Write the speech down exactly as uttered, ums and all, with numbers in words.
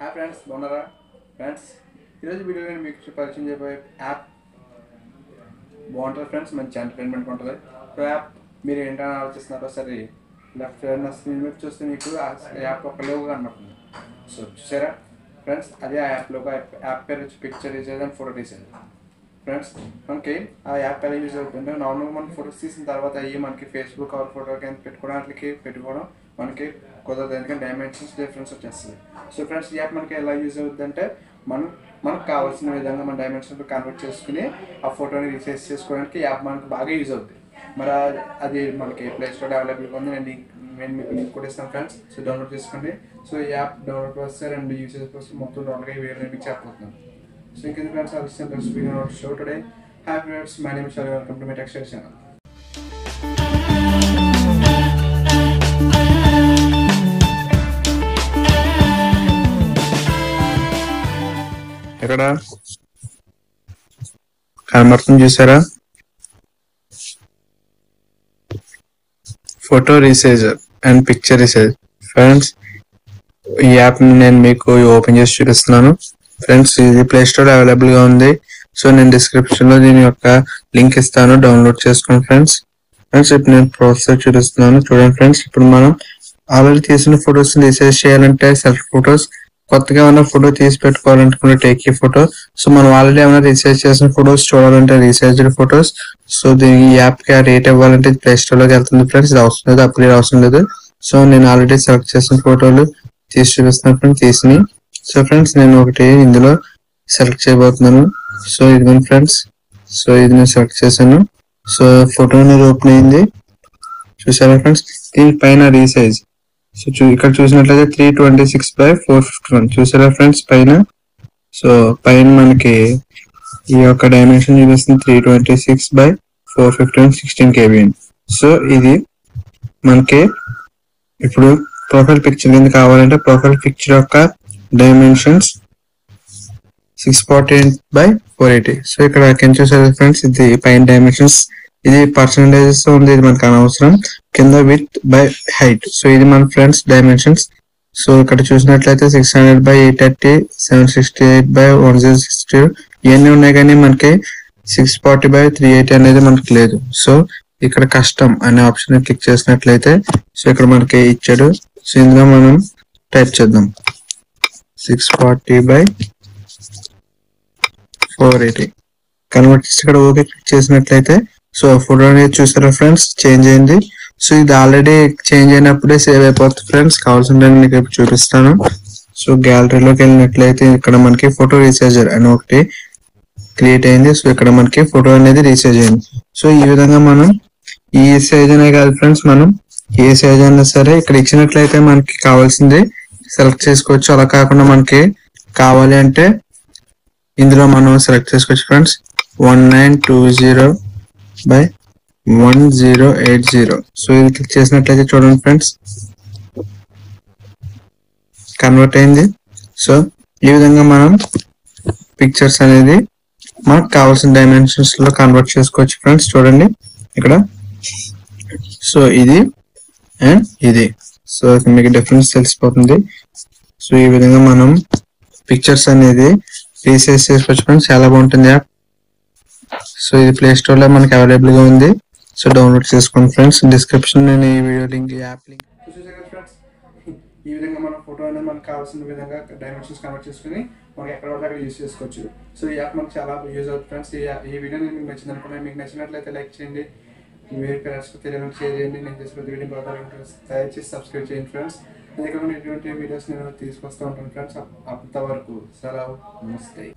हाय friends बोनारा friends इरोज video में మీకు పరిచయం చేయబోయే యాప్ బాగుంటది ఫ్రెండ్స్ మంచి ఎంటర్‌టైన్‌మెంట్ ఉంటది సో యాప్ మీరు ఏంటని ఆలోచిస్తున్నారో సరే లెఫ్ట్ సైడ్ స్క్రీన్ మీద చూస్తే మీకు ఆ యాప్ ఒక లోగో కనబడుతుంది సో చూసారా ఫ్రెండ్స్ అదే ఆ యాప్ లోగో యాప్ పేరు పిక్చర్ ఇస్ అండ్ ఫోటో తీసేది ఫ్రెండ్స్ మనకి ఆ యాప్ ఎలా యూస్ అవుతుందో నార్మల్ మన ఫోటోస్ తీసిన తర్వాత అయ్యి మనకి Facebook కవర్ ఫోటో కింద పెట్టుకోవడానికి పెట్టుకోవడం मन की कुदरद डैमेंशन डिफरेंस वे सो फ्रेंड्स या मन के यूजे मन मन कावासी विधा मैं डैमेंशन कन्वर्ट्सको आ फोटो ने रीसैज के या मन बाग यूज मैं अभी मन की play store available link friends so डोनोडी सो या डोन यूज मत डोन सो इंक friends video show today hi friends my name is शरी welcome to my tech store channel. కనబడుతుంది చూసారా photo resizer and picture resize friends ఈ యాప్ ని నేను మీకు ఓపెన్ చేసి చూపిస్తున్నాను ఫ్రెండ్స్ ఇది ప్లే స్టోర్ అవైలబుల్ గా ఉంది సో నేను డిస్క్రిప్షన్ లో దీని యొక్క లింక్ ఇస్తాను డౌన్లోడ్ చేసుకోండి ఫ్రెండ్స్ ఫ్రెండ్స్ ఇప్పుడు నేను ప్రాసెస్ చూపిస్తున్నాను చూడండి ఫ్రెండ్స్ ఇప్పుడు మనం ఆల్రెడీ తీసిన ఫోటోస్ ని రీసైజ్ చేయాలంటే సెల్ఫ్ ఫోటోస్ కొత్తగా ఉన్న ఫోటో తీసి పెట్టుకోవాలనుకున్న టేక్ ఈ ఫోటో సో మనం ఆల్రెడీ ఏమైనా రీసైజ్ చేసిన ఫోటోస్ చూడాలంటే రీసైజ్డ్ ఫోటోస్ సో దీనికి యాప్కి ఆ రేట్ ఇవ్వాలంటే ప్లే స్టోర్లోకి వెళ్తుంది ఫ్రెండ్స్ ఇది అవసరం లేదు అప్లై అవసరం లేదు సో నేను ఆల్రెడీ సెలెక్ట్ చేసిన ఫోటోలు తీసి చూపిస్తున్నాను ఫ్రెండ్స్ తీసినాయి సో ఫ్రెండ్స్ నేను ఒకటి ఇందులో సెలెక్ట్ చేయబోతున్నాను సో ఇది ఫ్రెండ్స్ సో ఇది నేను సెలెక్ట్ చేశాను సో ఫోటో అనేది ఓపెన్ అయింది చూసారా ఫ్రెండ్స్ దీనిపైన రీసైజ్ సో ఇక్కడ చూసినట్లయితే three twenty six by four fifty one చూసారా ఫ్రెండ్స్ పైన సో పైన మనకి ఈ యొక్క డైమెన్షన్ చూపిస్తుంది three twenty six by four fifty one sixteen కేబిఎన్ సో ఇది మనకి ఇప్పుడు ప్రొఫైల్ పిక్చర్ కింద కావాలంటే ప్రొఫైల్ పిక్చర్ యొక్క dimensions six forty eight by four eighty so ఇక్కడ చూసారా ఫ్రెండ్స్ ఇది పైన డైమెన్షన్స్ ఇది పర్సంటేజెస్ ఉంది ఇది మనకు అనవసరం కింద విత్ బై హైట్ సో ఇది మన ఫ్రెండ్స్ డైమెన్షన్స్ సో ఇక్కడ చూసినట్లయితే six hundred by eight thirty seven sixty eight by one zero sixty ఇవన్నీ ఉన్నాయి కానీ మనకి six forty by three eighty అనేది మనకి లేదు సో ఇక్కడ కస్టమ్ అనే ఆప్షన్ క్లిక్ చేసినట్లయితే సో ఇక్కడ మనకి ఇచ్చాడు సో ఇందులో మనం టైప్ చేద్దాం six forty by four eighty convert ఇక్కడ ఓకే క్లిక్ చేసినట్లయితే సో ఫోటో అనేది చూసారా ఫ్రెండ్స్ చేంజ్ అయింది సో ఇది ఆల్రెడీ చేంజ్ అయినప్పుడే సేవ్ అయిపోతుంది ఫ్రెండ్స్ కావాల్సిన మీకు ఇప్పుడు చూపిస్తాను సో గ్యాలరీలోకి వెళ్ళినట్లయితే ఇక్కడ మనకి ఫోటో రీసైజర్ అని ఒకటి క్రియేట్ అయింది సో ఇక్కడ మనకి ఫోటో అనేది రీసైజ్ అయింది సో ఈ విధంగా మనం ఈ సైజ్ అనే కాదు ఫ్రెండ్స్ మనం ఏ సైజ్ అయినా సరే ఇక్కడ ఇచ్చినట్లయితే మనకి కావాల్సింది సెలెక్ట్ చేసుకోవచ్చు అలా కాకుండా మనకి కావాలి అంటే ఇందులో మనం సెలెక్ట్ చేసుకోవచ్చు friends one nine two zero by one zero eight zero so ఇది క్లిక్ చేసినట్లయితే చూడండి ఫ్రెండ్స్ కన్వర్ట్ అయింది సో ఈ విధంగా మనం పిక్చర్స్ అనేది మనకు కావాల్సిన డైమెన్షన్స్ లో కన్వర్ట్ చేసుకోవచ్చు ఫ్రెండ్స్ చూడండి ఇక్కడ సో ఇది అండ్ ఇది సో మీకు డిఫరెన్స్ తెలిసిపోతుంది సో ఈ విధంగా మనం పిక్చర్స్ అనేది రీసైజ్ చేసుకోవచ్చు ఫ్రెండ్స్ చాలా బాగుంటుంది యాప్ సో ఇది ప్లే స్టోర్ లో మనకి అవైలబుల్ గా ఉంది సో డౌన్లోడ్ చేసుకోండి ఫ్రెండ్స్ డిస్క్రిప్షన్ నేను ఈ video link app link friends ఈ విధంగా మన ఫోటో అనేది మనకు కావాల్సిన విధంగా డైమెన్షన్స్ కన్వర్ట్ చేసుకుని మనకి ఎక్కడ పడితే అక్కడ యూజ్ చేసుకోవచ్చు సో ఈ యాప్ మనకు చాలా యూజ్ అవుతుంది ఫ్రెండ్స్ ఈ వీడియో మీకు నచ్చింది అనుకున్నాను మీకు నచ్చినట్లయితే లైక్ చేయండి వేరే ఫ్రెండ్స్కి తెలియని షేర్ చేయండి నేను చేసిన వీడియో బాగా దయచేసి సబ్స్క్రైబ్ చేయండి ఫ్రెండ్స్ నేను ఎటువంటి వీడియోస్ నేను తీసుకొస్తూ ఉంటాను ఫ్రెండ్స్ అంతవరకు సెలవు నమస్తే.